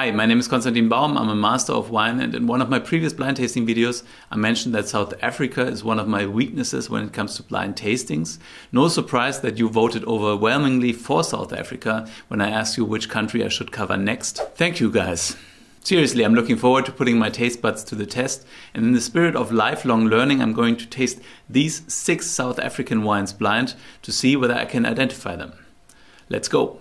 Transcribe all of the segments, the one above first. Hi, my name is Konstantin Baum. I'm a Master of Wine, and in one of my previous blind tasting videos, I mentioned that South Africa is one of my weaknesses when it comes to blind tastings. No surprise that you voted overwhelmingly for South Africa when I asked you which country I should cover next. Thank you guys. Seriously, I'm looking forward to putting my taste buds to the test, and in the spirit of lifelong learning, I'm going to taste these 6 South African wines blind to see whether I can identify them. Let's go.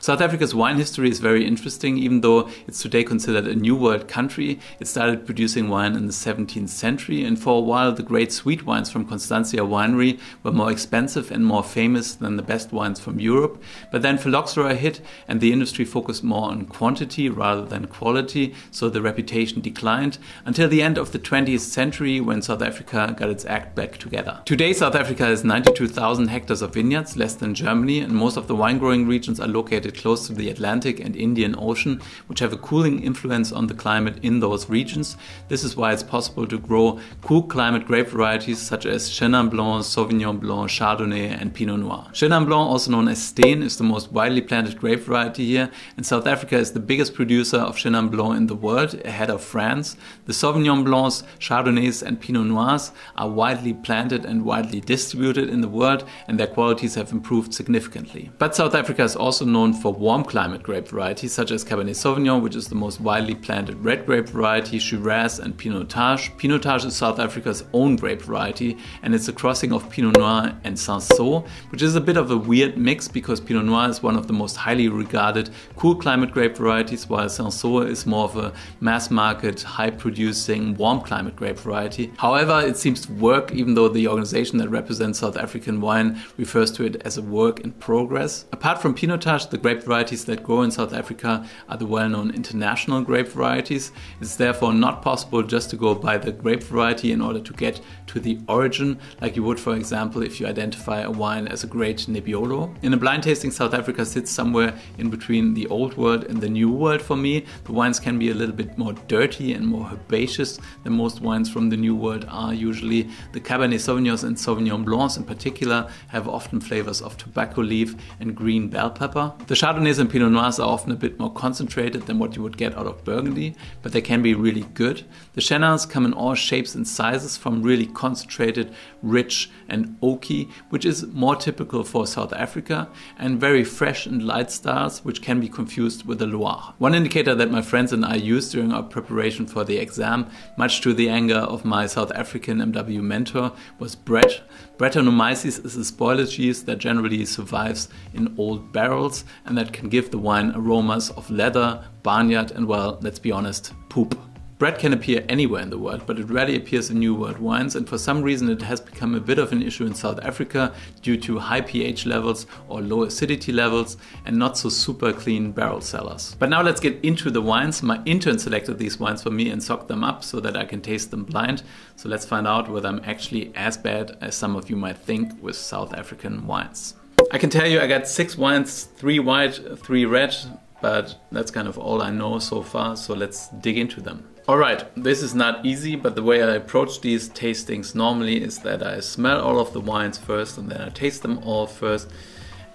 South Africa's wine history is very interesting, even though it's today considered a New World country. It started producing wine in the 17th century, and for a while the great sweet wines from Constantia winery were more expensive and more famous than the best wines from Europe. But then phylloxera hit and the industry focused more on quantity rather than quality, so the reputation declined until the end of the 20th century when South Africa got its act back together. Today South Africa has 92,000 hectares of vineyards, less than Germany, and most of the wine growing regions are located close to the Atlantic and Indian Ocean, which have a cooling influence on the climate in those regions. This is why it's possible to grow cool climate grape varieties such as Chenin Blanc, Sauvignon Blanc, Chardonnay and Pinot Noir. Chenin Blanc, also known as Steen, is the most widely planted grape variety here, and South Africa is the biggest producer of Chenin Blanc in the world, ahead of France. The Sauvignon Blancs, Chardonnays and Pinot Noirs are widely planted and widely distributed in the world, and their qualities have improved significantly. But South Africa is also known for warm climate grape varieties such as Cabernet Sauvignon, which is the most widely planted red grape variety, Shiraz and Pinotage. Pinotage is South Africa's own grape variety, and it's a crossing of Pinot Noir and Cinsault, which is a bit of a weird mix because Pinot Noir is one of the most highly regarded cool climate grape varieties, while Cinsault is more of a mass market, high producing warm climate grape variety. However, it seems to work, even though the organization that represents South African wine refers to it as a work in progress. Apart from Pinotage, the grape varieties that grow in South Africa are the well-known international grape varieties. It's therefore not possible just to go by the grape variety in order to get to the origin, like you would, for example, if you identify a wine as a great Nebbiolo. In a blind tasting, South Africa sits somewhere in between the old world and the new world for me. The wines can be a little bit more dirty and more herbaceous than most wines from the new world are usually. The Cabernet Sauvignons and Sauvignon Blancs in particular have often flavors of tobacco leaf and green bell pepper. The Chardonnays and Pinot Noirs are often a bit more concentrated than what you would get out of Burgundy, but they can be really good. The Chenins come in all shapes and sizes, from really concentrated, rich and oaky, which is more typical for South Africa, and very fresh and light styles, which can be confused with the Loire. One indicator that my friends and I used during our preparation for the exam, much to the anger of my South African MW mentor, was Brett. Brettanomyces is a spoiler yeast that generally survives in old barrels and that can give the wine aromas of leather, barnyard and, well, let's be honest, poop. Brett can appear anywhere in the world, but it rarely appears in New World wines, and for some reason it has become a bit of an issue in South Africa due to high pH levels or low acidity levels and not so super clean barrel cellars. But now let's get into the wines. My intern selected these wines for me and socked them up so that I can taste them blind. So let's find out whether I'm actually as bad as some of you might think with South African wines. I can tell you I got 6 wines, 3 white, 3 red, but that's kind of all I know so far, so let's dig into them. Alright, this is not easy, but the way I approach these tastings normally is that I smell all of the wines first and then I taste them all first,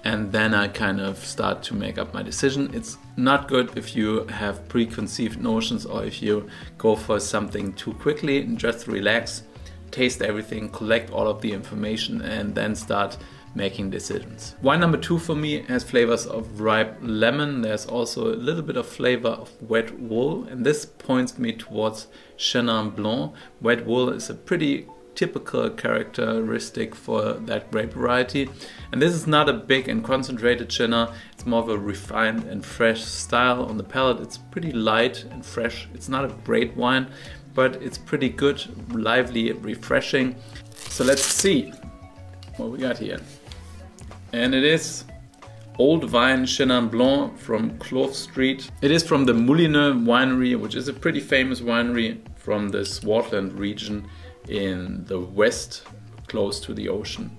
and then I kind of start to make up my decision. It's not good if you have preconceived notions or if you go for something too quickly. Just relax, taste everything, collect all of the information and then start making decisions. Wine number 2 for me has flavors of ripe lemon. There's also a little bit of flavor of wet wool, and this points me towards Chenin Blanc. Wet wool is a pretty typical characteristic for that grape variety, and this is not a big and concentrated Chenin. It's more of a refined and fresh style on the palate. It's pretty light and fresh. It's not a great wine, but it's pretty good, lively, refreshing. So let's see what we got here. And it is Old Vine Chenin Blanc from Kloof Street. It is from the Moulineux winery, which is a pretty famous winery from the Swartland region in the west, close to the ocean.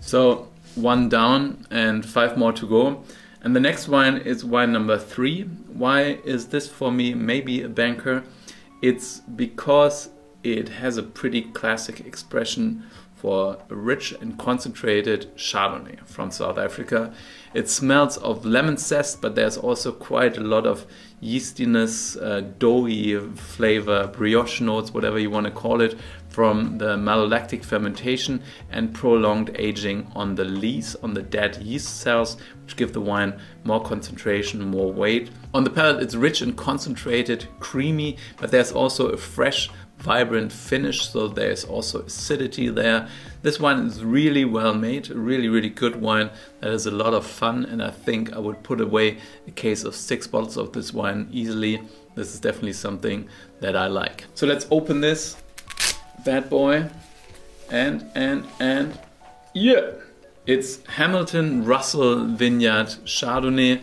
So 1 down and 5 more to go. And the next wine is wine number 3. Why is this for me maybe a banker? It's because it has a pretty classic expression for a rich and concentrated Chardonnay from South Africa. It smells of lemon zest, but there's also quite a lot of yeastiness, doughy flavor, brioche notes, whatever you want to call it, from the malolactic fermentation and prolonged aging on the lees, on the dead yeast cells, which give the wine more concentration, more weight. On the palate, it's rich and concentrated, creamy, but there's also a fresh, vibrant finish, so there's also acidity there. This wine is really well made, really good wine that is a lot of fun, and I think I would put away a case of 6 bottles of this wine easily. This is definitely something that I like. So let's open this bad boy and yeah! It's Hamilton Russell Vineyard Chardonnay,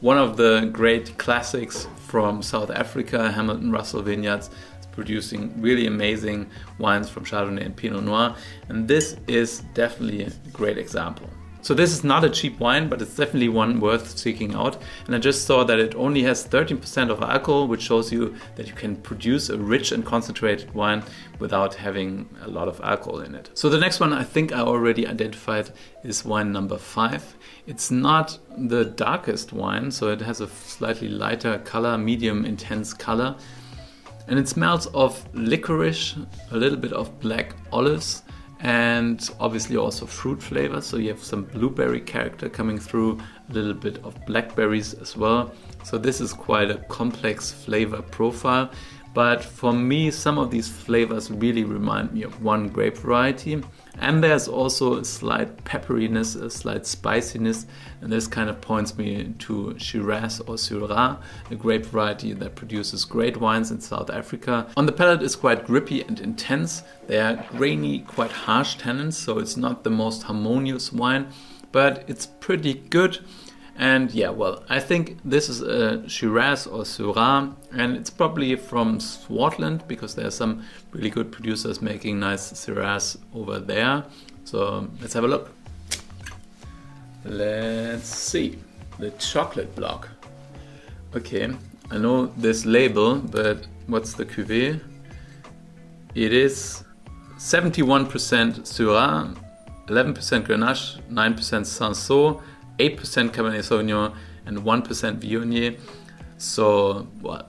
one of the great classics from South Africa. Hamilton Russell Vineyards producing really amazing wines from Chardonnay and Pinot Noir, and this is definitely a great example. So this is not a cheap wine, but it's definitely one worth seeking out. And I just saw that it only has 13% of alcohol, which shows you that you can produce a rich and concentrated wine without having a lot of alcohol in it. So the next one I think I already identified is wine number 5. It's not the darkest wine, so it has a slightly lighter color, medium intense color. And it smells of licorice, a little bit of black olives, and obviously also fruit flavor. So you have some blueberry character coming through, a little bit of blackberries as well. So this is quite a complex flavor profile. But for me, some of these flavors really remind me of one grape variety. And there's also a slight pepperiness, a slight spiciness, and this kind of points me to Shiraz or Syrah, a grape variety that produces great wines in South Africa. On the palate, it's quite grippy and intense. They are grainy, quite harsh tannins, so it's not the most harmonious wine, but it's pretty good. And yeah, well, I think this is a Shiraz or Syrah, and it's probably from Swartland because there are some really good producers making nice Shiraz over there. So let's have a look. Let's see. The chocolate block. Okay, I know this label, but what's the cuvée? It is 71% Syrah, 11% Grenache, 9% Cinsault, 8% Cabernet Sauvignon and 1% Viognier. So, well,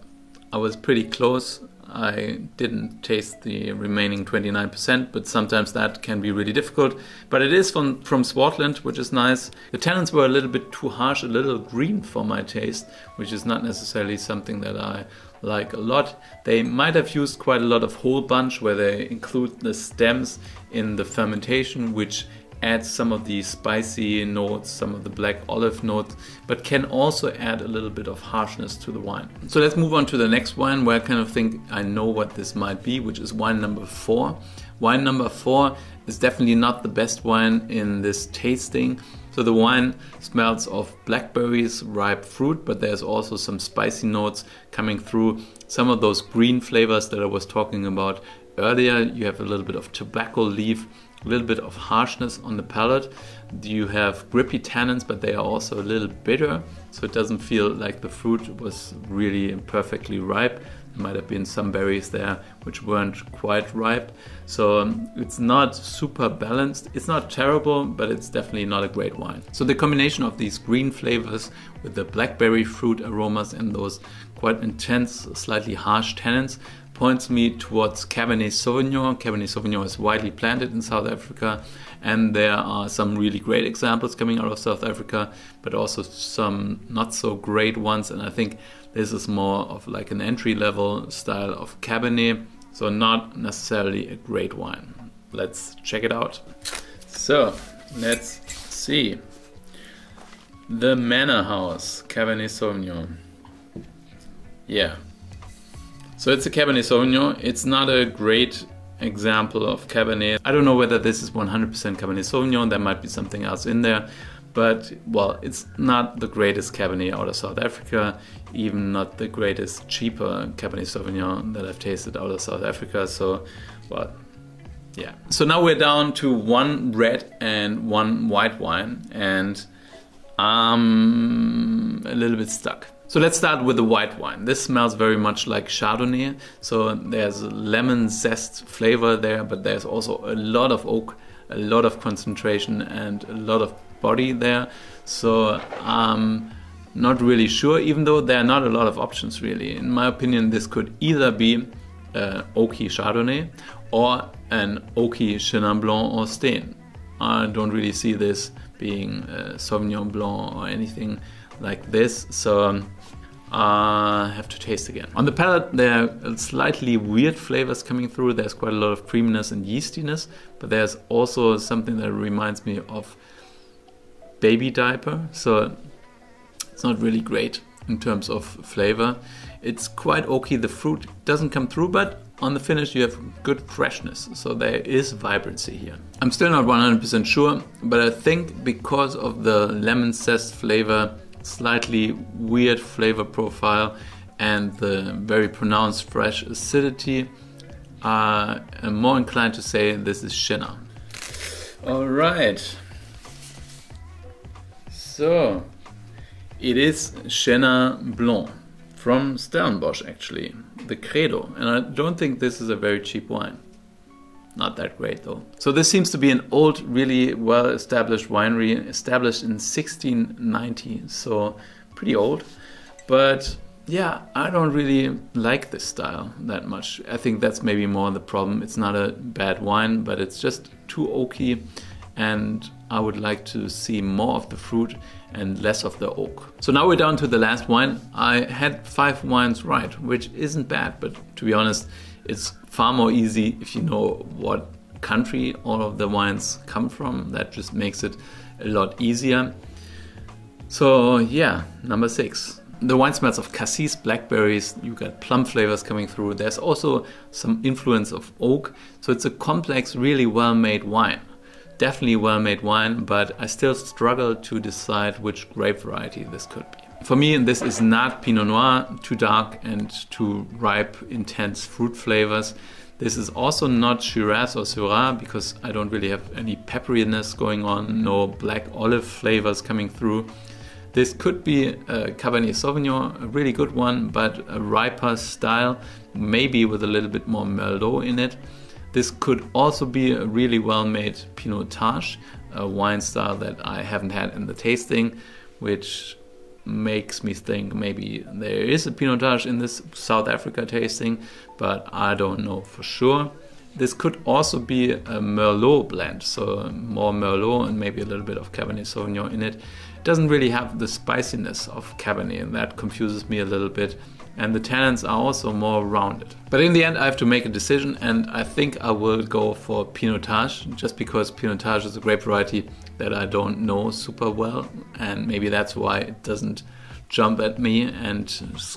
I was pretty close. I didn't taste the remaining 29%, but sometimes that can be really difficult. But it is from Swartland, which is nice. The tannins were a little bit too harsh, a little green for my taste, which is not necessarily something that I like a lot. They might have used quite a lot of whole bunch where they include the stems in the fermentation, which add some of the spicy notes, some of the black olive notes, but can also add a little bit of harshness to the wine. So let's move on to the next wine where I kind of think I know what this might be, which is wine number 4. Wine number 4 is definitely not the best wine in this tasting. So the wine smells of blackberries, ripe fruit, but there's also some spicy notes coming through. Some of those green flavors that I was talking about earlier, you have a little bit of tobacco leaf, a little bit of harshness on the palate. You have grippy tannins, but they are also a little bitter, so it doesn't feel like the fruit was really perfectly ripe. There might have been some berries there which weren't quite ripe, so it's not super balanced. It's not terrible, but it's definitely not a great wine. So the combination of these green flavors with the blackberry fruit aromas and those quite intense, slightly harsh tannins points me towards Cabernet Sauvignon. Cabernet Sauvignon is widely planted in South Africa, and there are some really great examples coming out of South Africa, but also some not so great ones. And I think this is more of like an entry-level style of Cabernet, so not necessarily a great wine. Let's check it out. So let's see. The Manor House Cabernet Sauvignon. Yeah. So it's a Cabernet Sauvignon. It's not a great example of Cabernet. I don't know whether this is 100% Cabernet Sauvignon. There might be something else in there. But, well, it's not the greatest Cabernet out of South Africa. Even not the greatest cheaper Cabernet Sauvignon that I've tasted out of South Africa. So, well, yeah. So now we're down to one red and one white wine. And I'm a little bit stuck. So let's start with the white wine. This smells very much like Chardonnay. So there's lemon zest flavor there, but there's also a lot of oak a lot of concentration and a lot of body there. So not really sure, even though there are not a lot of options really. In my opinion, this could either be oaky Chardonnay or an oaky Chenin Blanc or Steen. I don't really see this being Sauvignon Blanc or anything like this, so I have to taste again. On the palate, there are slightly weird flavors coming through. There's quite a lot of creaminess and yeastiness, but there's also something that reminds me of baby diaper, so it's not really great in terms of flavor. It's quite oaky, the fruit doesn't come through, but on the finish you have good freshness, so there is vibrancy here. I'm still not 100% sure, but I think because of the lemon zest flavor, slightly weird flavor profile, and the very pronounced fresh acidity, I'm more inclined to say this is Chenin. All right, so it is Chenin Blanc from Stellenbosch, actually, the Credo, and I don't think this is a very cheap wine. Not that great though. So this seems to be an old, really well-established winery, established in 1690, so pretty old. But yeah, I don't really like this style that much. I think that's maybe more the problem. It's not a bad wine, but it's just too oaky, and I would like to see more of the fruit and less of the oak. So now we're down to the last wine. I had 5 wines right, which isn't bad, but to be honest, it's far more easy if you know what country all of the wines come from. That just makes it a lot easier. So yeah, number 6. The wine smells of cassis, blackberries, you got plum flavors coming through. There's also some influence of oak. So it's a complex, really well-made wine. Definitely well-made wine, but I still struggle to decide which grape variety this could be. For me, this is not Pinot Noir, too dark and too ripe, intense fruit flavors. This is also not Shiraz or Syrah, because I don't really have any pepperiness going on, no black olive flavors coming through. This could be a Cabernet Sauvignon, a really good one, but a riper style, maybe with a little bit more Merlot in it. This could also be a really well-made Pinotage, a wine style that I haven't had in the tasting, which makes me think maybe there is a Pinotage in this South Africa tasting, but I don't know for sure. This could also be a Merlot blend, so more Merlot and maybe a little bit of Cabernet Sauvignon in it. It doesn't really have the spiciness of Cabernet, and that confuses me a little bit. And the tannins are also more rounded. But in the end I have to make a decision, and I think I will go for Pinotage, just because Pinotage is a grape variety that I don't know super well, and maybe that's why it doesn't jump at me and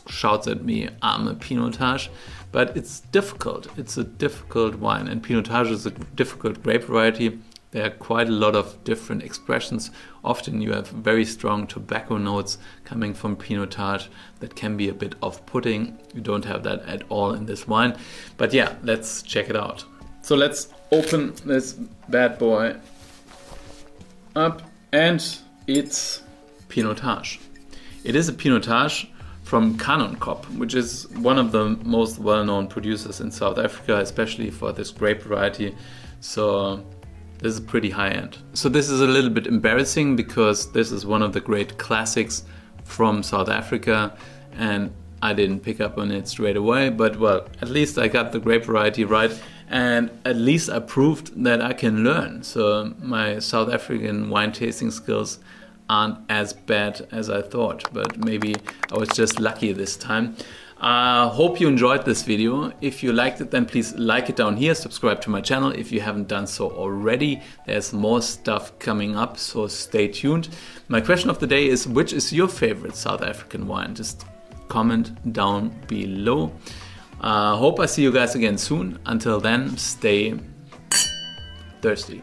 shouts at me, I'm a Pinotage. But it's difficult, it's a difficult wine, and Pinotage is a difficult grape variety. There are quite a lot of different expressions. Often you have very strong tobacco notes coming from Pinotage that can be a bit off-putting. You don't have that at all in this wine. But yeah, let's check it out. So let's open this bad boy up, and it's Pinotage. It is a Pinotage from Kanonkop, which is one of the most well-known producers in South Africa, especially for this grape variety. So this is pretty high-end. So this is a little bit embarrassing, because this is one of the great classics from South Africa, and I didn't pick up on it straight away, but well, at least I got the grape variety right, and at least I proved that I can learn. So my South African wine tasting skills aren't as bad as I thought, but maybe I was just lucky this time. I hope you enjoyed this video. If you liked it, then please like it down here, subscribe to my channel if you haven't done so already. There's more stuff coming up, so stay tuned. My question of the day is, which is your favorite South African wine? Just comment down below. I hope I see you guys again soon. Until then, stay thirsty.